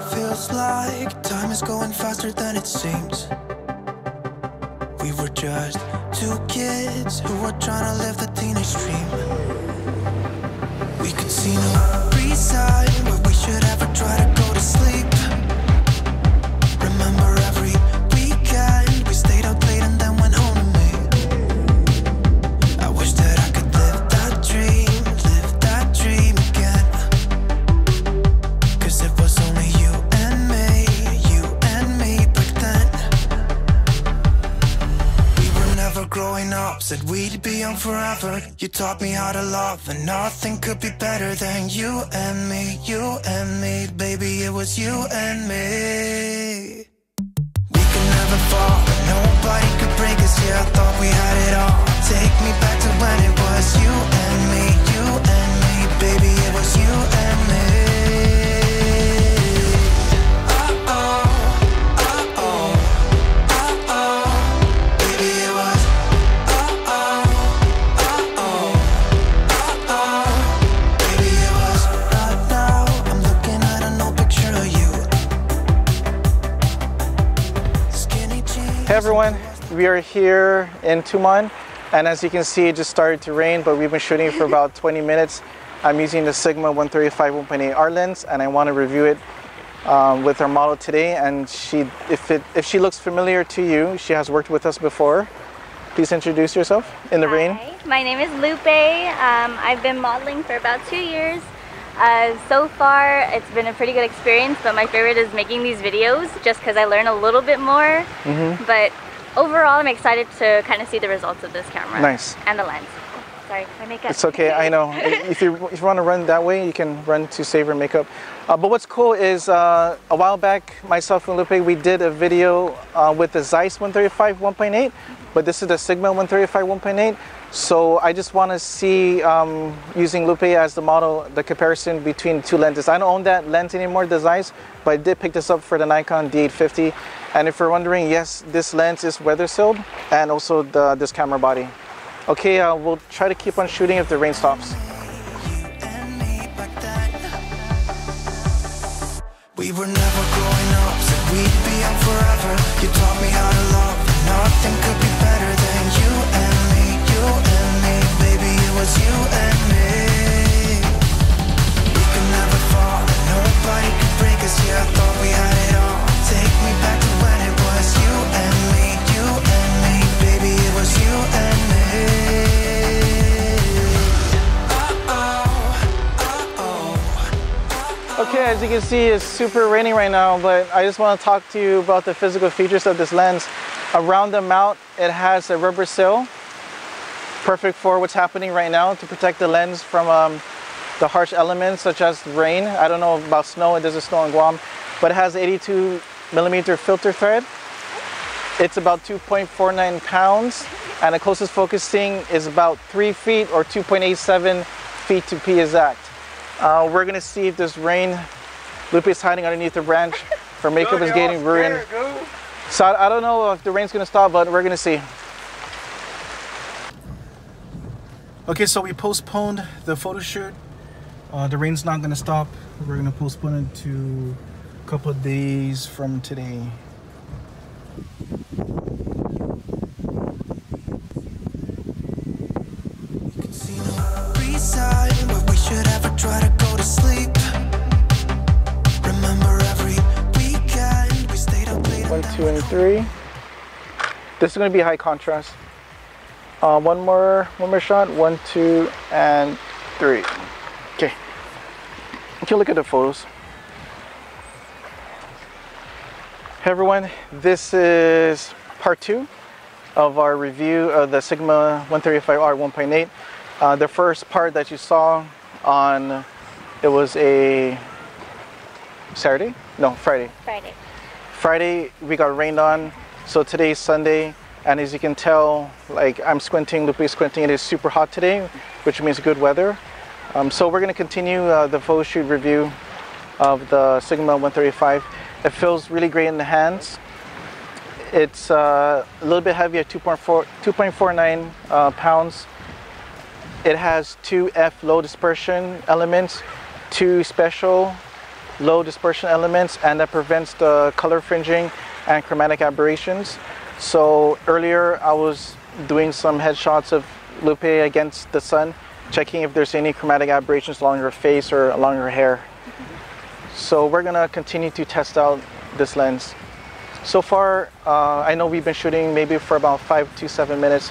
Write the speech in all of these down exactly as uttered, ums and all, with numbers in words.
Feels like time is going faster than it seems. We were just two kids who were trying to live the teenage dream. We could see no reason where we should ever try to go to sleep. Remember every weekend we stayed out late and then went home to me. I wish that I could live that dream, live that dream again. Cause it was only you and me, you and me back then. We were never growing up, said we'd be on forever. You taught me how to love and nothing could be better than you and me, you and me. Baby, it was you and me. Nobody could break us, yeah, I thought we had it all. Take me back to when it was you and me, you and me. Baby, it was you and me. Uh-oh, uh-oh, uh-oh. Baby, it was uh-oh, uh-oh, uh-oh. Baby, it was right now. I'm looking at an old picture of you. Skinny jeans. Hey everyone, we are here in Tumon, and as you can see it just started to rain, but we've been shooting for about twenty minutes. I'm using the Sigma one thirty-five one point eight Art Lens, and I want to review it um, with our model today. And she, if, it, if she looks familiar to you, she has worked with us before. Please introduce yourself in the Hi, rain. My name is Lupe. Um, I've been modeling for about two years. Uh, so far it's been a pretty good experience, but my favorite is making these videos just because I learn a little bit more. Mm-hmm. But overall I'm excited to kind of see the results of this camera. Nice. And the lens. Oh, sorry, my makeup. It's okay, I know. If you, if you want to run that way, you can run to save your makeup. Uh, but what's cool is uh, a while back, myself and Lupe, we did a video uh, with the Zeiss one thirty-five one point eight, but this is the Sigma one thirty-five one point eight. So I just want to see, um, using Lupe as the model, the comparison between the two lenses. I don't own that lens anymore, the Zeiss, but I did pick this up for the Nikon D eight fifty. And if you're wondering, yes, this lens is weather sealed, and also the, this camera body. Okay, uh, we'll try to keep on shooting if the rain stops. We were never growing up, so we'd be on forever. You taught me how to love, and nothing could be better than you and me, you and me. Baby, it was you and me. We could never fall, and nobody could break us, yeah, I thought we had it all. Take me back to when it was you and me, you and me. Baby, it was you and me. Okay, as you can see, it's super rainy right now, but I just want to talk to you about the physical features of this lens. Around the mount, it has a rubber seal, perfect for what's happening right now to protect the lens from um, the harsh elements such as rain. I don't know about snow, it doesn't snow in Guam, but it has eighty-two millimeter filter thread. It's about two point four nine pounds, and the closest focusing is about three feet, or two point eight seven feet to be exact. Uh, we're gonna see if this rain. Lupe is hiding underneath the branch. Her makeup is getting ruined. So I, I don't know if the rain's gonna stop, but we're gonna see. Okay, so we postponed the photo shoot. Uh, the rain's not gonna stop. We're gonna postpone it to a couple of days from today. Try to go to sleep. Remember every weekend we stayed up late. One, two, and three. This is going to be high contrast. Uh, one more, one more shot. One, two, and three. Okay. If you look at the photos. Hey everyone, this is part two of our review of the Sigma one thirty-five R one point eight. Uh, the first part that you saw on, it was a Saturday? No, Friday. Friday. Friday, we got rained on, so today's Sunday, and as you can tell, like I'm squinting, Lupe's squinting, it is super hot today, which means good weather. Um, so we're gonna continue uh, the photo shoot review of the Sigma one thirty-five. It feels really great in the hands. It's uh, a little bit heavy at two point four nine uh, pounds. It has two F low dispersion elements, two special low dispersion elements, and that prevents the color fringing and chromatic aberrations. So earlier I was doing some headshots of Lupe against the sun, checking if there's any chromatic aberrations along her face or along her hair. So we're gonna continue to test out this lens. So far, uh, I know we've been shooting maybe for about five to seven minutes.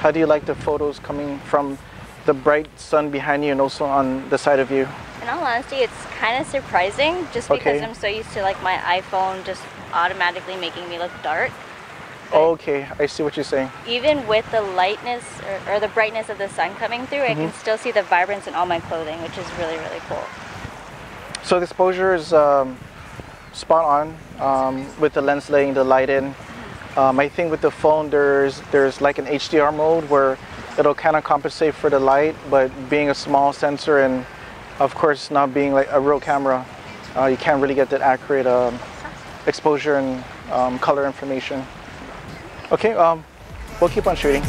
How do you like the photos coming from the bright sun behind you and also on the side of you? In all honesty, it's kind of surprising just because okay. I'm so used to like my iPhone just automatically making me look dark. But okay, I see what you're saying. Even with the lightness or, or the brightness of the sun coming through, mm-hmm. I can still see the vibrance in all my clothing, which is really, really cool. So the exposure is um, spot on um, with the lens letting the light in. Um, I think with the phone, there's, there's like an H D R mode where it'll kind of compensate for the light, but being a small sensor and of course not being like a real camera, uh, you can't really get that accurate um, exposure and um, color information. Okay, um, we'll keep on shooting.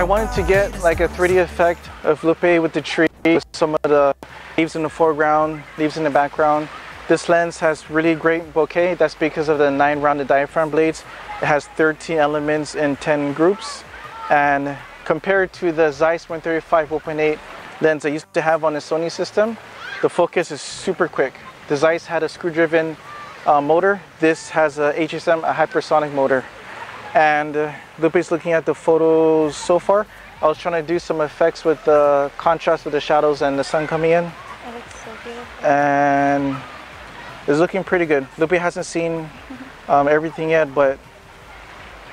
I wanted to get like a three D effect of Lupe with the tree, with some of the leaves in the foreground, leaves in the background. This lens has really great bokeh. That's because of the nine rounded diaphragm blades. It has thirteen elements in ten groups. And compared to the Zeiss one thirty-five one point eight lens I used to have on the Sony system, the focus is super quick. The Zeiss had a screw-driven uh, motor. This has a H S M, a hypersonic motor. And uh, Lupe's looking at the photos so far. I was trying to do some effects with the contrast with the shadows and the sun coming in. It looks so beautiful. And it's looking pretty good. Lupe hasn't seen um, everything yet, but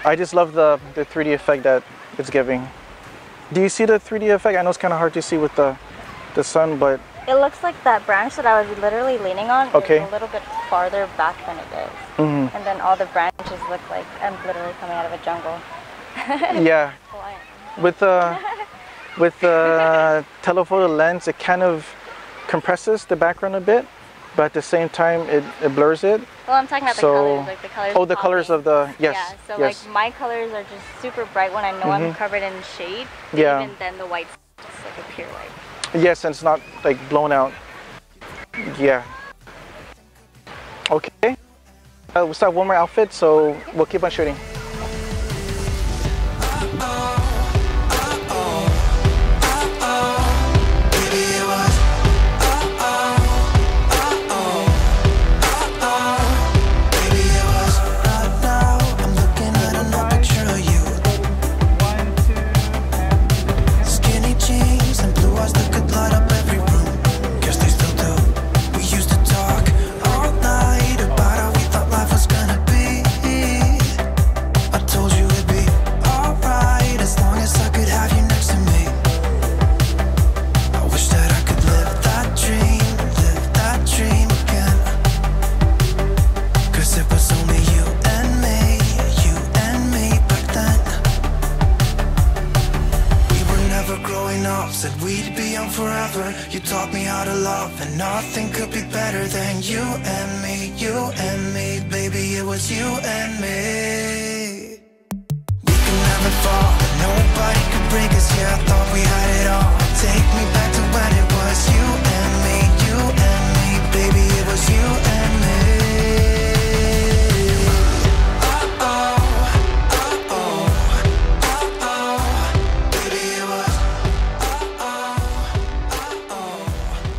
I just love the, the three D effect that it's giving. Do you see the three D effect? I know it's kind of hard to see with the, the sun, but... It looks like that branch that I was literally leaning on okay. is a little bit farther back than it is. Mm-hmm. And then all the branches look like I'm literally coming out of a jungle. Yeah. With the, with the telephoto lens, it kind of compresses the background a bit, but at the same time, it, it blurs it. Well, I'm talking about so, the colors, like the colors. Oh, the colors of the, yes. Yeah, so yes. like my colors are just super bright when I know mm-hmm. I'm covered in shade. Yeah. Even then the white's just like a pure white. Yes, and it's not like blown out. Yeah. Okay. Uh, we still have one more outfit, so we'll keep on shooting.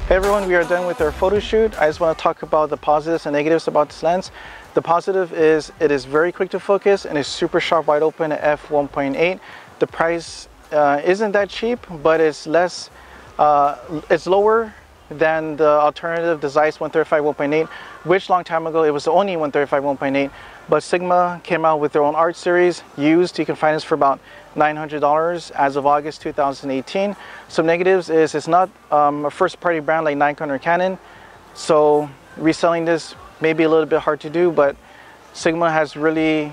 Everyone, we are done with our photo shoot. I just want to talk about the positives and negatives about this lens. The positive is it is very quick to focus and is super sharp wide open at f one point eight. The price uh, isn't that cheap, but it's less, uh, it's lower than the alternative, the Zeiss one thirty-five one point eight, which long time ago it was the only one thirty-five one point eight, But Sigma came out with their own art series, used. You can find this for about nine hundred dollars as of August two thousand eighteen. Some negatives is it's not um, a first party brand like Nikon or Canon. So reselling this may be a little bit hard to do, but Sigma has really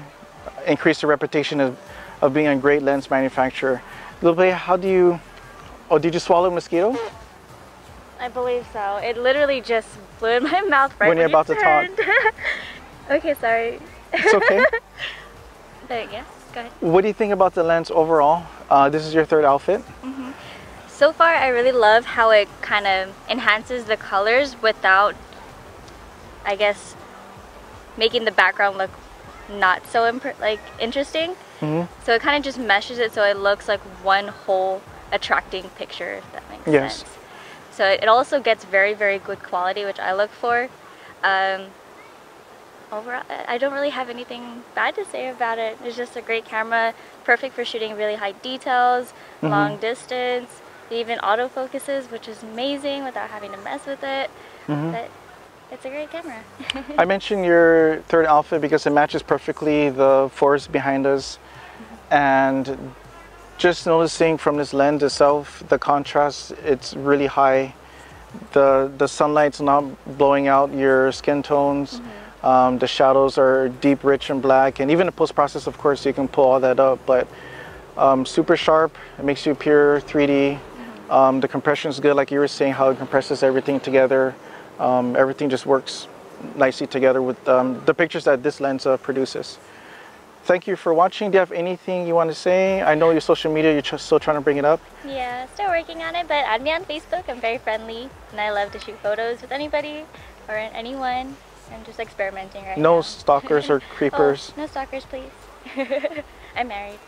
increased the reputation of, of being a great lens manufacturer. Lupe, how do you, oh, did you swallow a mosquito? I believe so. It literally just blew in my mouth right when, when you're about you turned. to talk. Okay, sorry. It's okay. But yes, go ahead. What do you think about the lens overall? Uh, this is your third outfit. Mm-hmm. So far, I really love how it kind of enhances the colors without, I guess, making the background look not so imp like interesting. Mm-hmm. So it kind of just meshes it so it looks like one whole attracting picture, if that makes yes. sense. So it also gets very, very good quality, which I look for. Um, Overall, I don't really have anything bad to say about it. It's just a great camera, perfect for shooting really high details, mm-hmm. long distance, even autofocuses, which is amazing without having to mess with it. Mm-hmm. But it's a great camera. I mentioned your third outfit because it matches perfectly the forest behind us. Mm-hmm. And just noticing from this lens itself, the contrast, it's really high. The, the sunlight's not blowing out your skin tones. Mm-hmm. Um, the shadows are deep, rich, and black, and even the post-process, of course, you can pull all that up, but um, super sharp. It makes you appear three D. Mm-hmm. um, the compression is good, like you were saying, how it compresses everything together. Um, everything just works nicely together with um, the pictures that this lens uh, produces. Thank you for watching. Do you have anything you want to say? I know your social media, you're still trying to bring it up. Yeah, still working on it, but add me on Facebook. I'm very friendly, and I love to shoot photos with anybody or anyone. I'm just experimenting right no now. No stalkers or creepers. Oh, no stalkers, please. I'm married.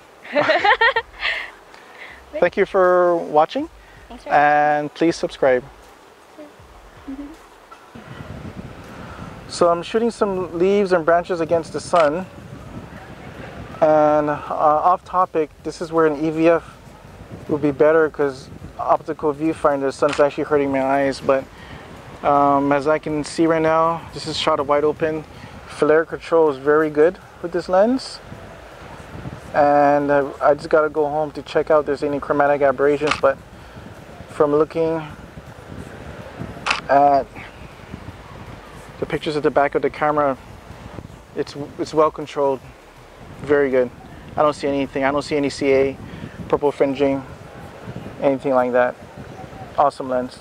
Thank you for watching. Thanks for and watching. Please subscribe. Mm-hmm. So I'm shooting some leaves and branches against the sun. And uh, off topic, this is where an E V F would be better because optical viewfinder, the sun's actually hurting my eyes, but Um, as I can see right now, this is shot of wide open. Flare control is very good with this lens. And uh, I just gotta go home to check out if there's any chromatic aberrations, but from looking at the pictures at the back of the camera, it's, it's well controlled, very good. I don't see anything, I don't see any C A, purple fringing, anything like that. Awesome lens.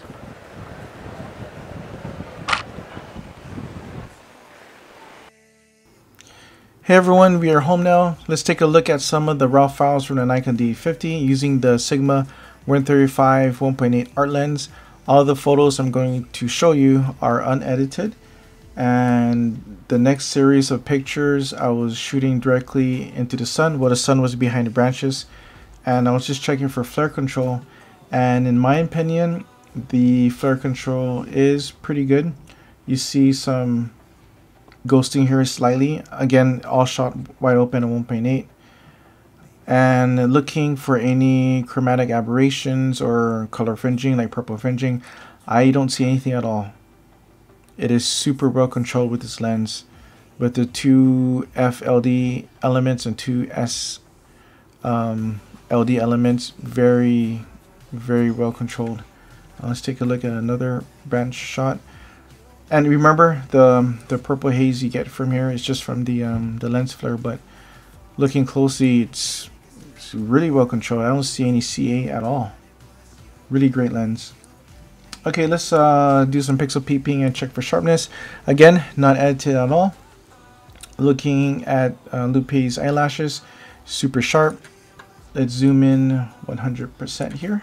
Hey everyone, we are home now. Let's take a look at some of the raw files from the Nikon D eight fifty using the Sigma one thirty-five one point eight Art Lens. All the photos I'm going to show you are unedited. And the next series of pictures, I was shooting directly into the sun. Well, the sun was behind the branches. And I was just checking for flare control. And in my opinion, the flare control is pretty good. You see some ghosting here slightly, again all shot wide open at one point eight, and looking for any chromatic aberrations or color fringing like purple fringing, I don't see anything at all. It is super well controlled with this lens, with the two F L D elements and two S um, L D elements, very very well controlled. Uh, let's take a look at another branch shot. And remember, the the purple haze you get from here is just from the um, the lens flare. But looking closely, it's, it's really well controlled. I don't see any C A at all. Really great lens. Okay, let's uh, do some pixel peeping and check for sharpness. Again, not edited at all. Looking at uh, Lupe's eyelashes, super sharp. Let's zoom in one hundred percent here.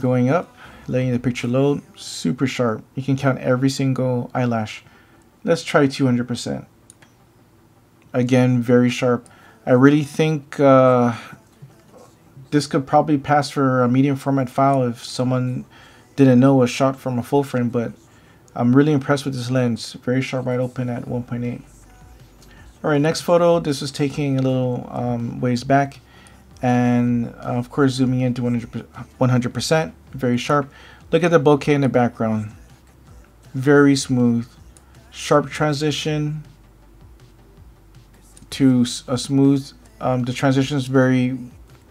Going up. Letting the picture load, super sharp. You can count every single eyelash. Let's try two hundred percent. Again, very sharp. I really think uh, this could probably pass for a medium format file if someone didn't know a shot from a full frame, but I'm really impressed with this lens. Very sharp, wide open at one point eight. All right, next photo. This is taking a little um, ways back. And uh, of course zooming into one hundred percent, very sharp. Look at the bokeh in the background, very smooth, sharp transition, to a smooth, um, the transition is very,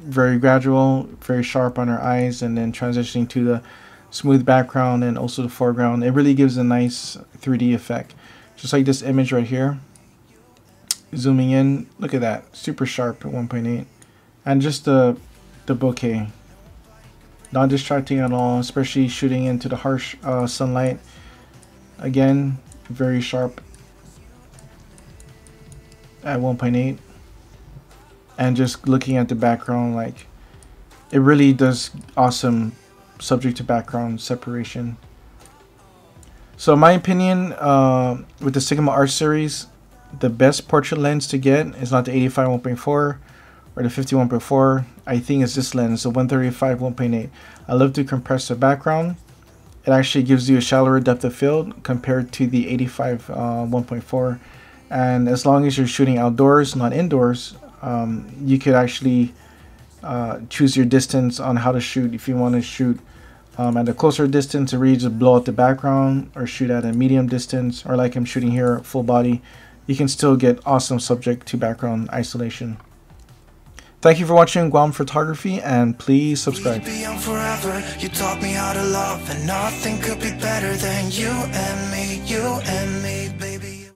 very gradual, very sharp on our eyes, and then transitioning to the smooth background and also the foreground. It really gives a nice three D effect. Just like this image right here. Zooming in, look at that, super sharp at one point eight. And just the, the bokeh. Not distracting at all, especially shooting into the harsh uh, sunlight. Again, very sharp at one point eight. And just looking at the background, like, it really does awesome subject to background separation. So in my opinion, uh, with the Sigma Art series, the best portrait lens to get is not the eighty-five one point four or the fifty-one point four. I think it's this lens, the one thirty-five one point eight. I love to compress the background. It actually gives you a shallower depth of field compared to the eighty-five one point four. And as long as you're shooting outdoors, not indoors, um, you could actually uh, choose your distance on how to shoot. If you want to shoot um, at a closer distance, or really just blow out the background, or shoot at a medium distance, or like I'm shooting here, full body, you can still get awesome subject to background isolation. Thank you for watching Guam Photography, and please subscribe. We'd be young forever. You taught me how to love, and nothing could be better than you and me, you and me.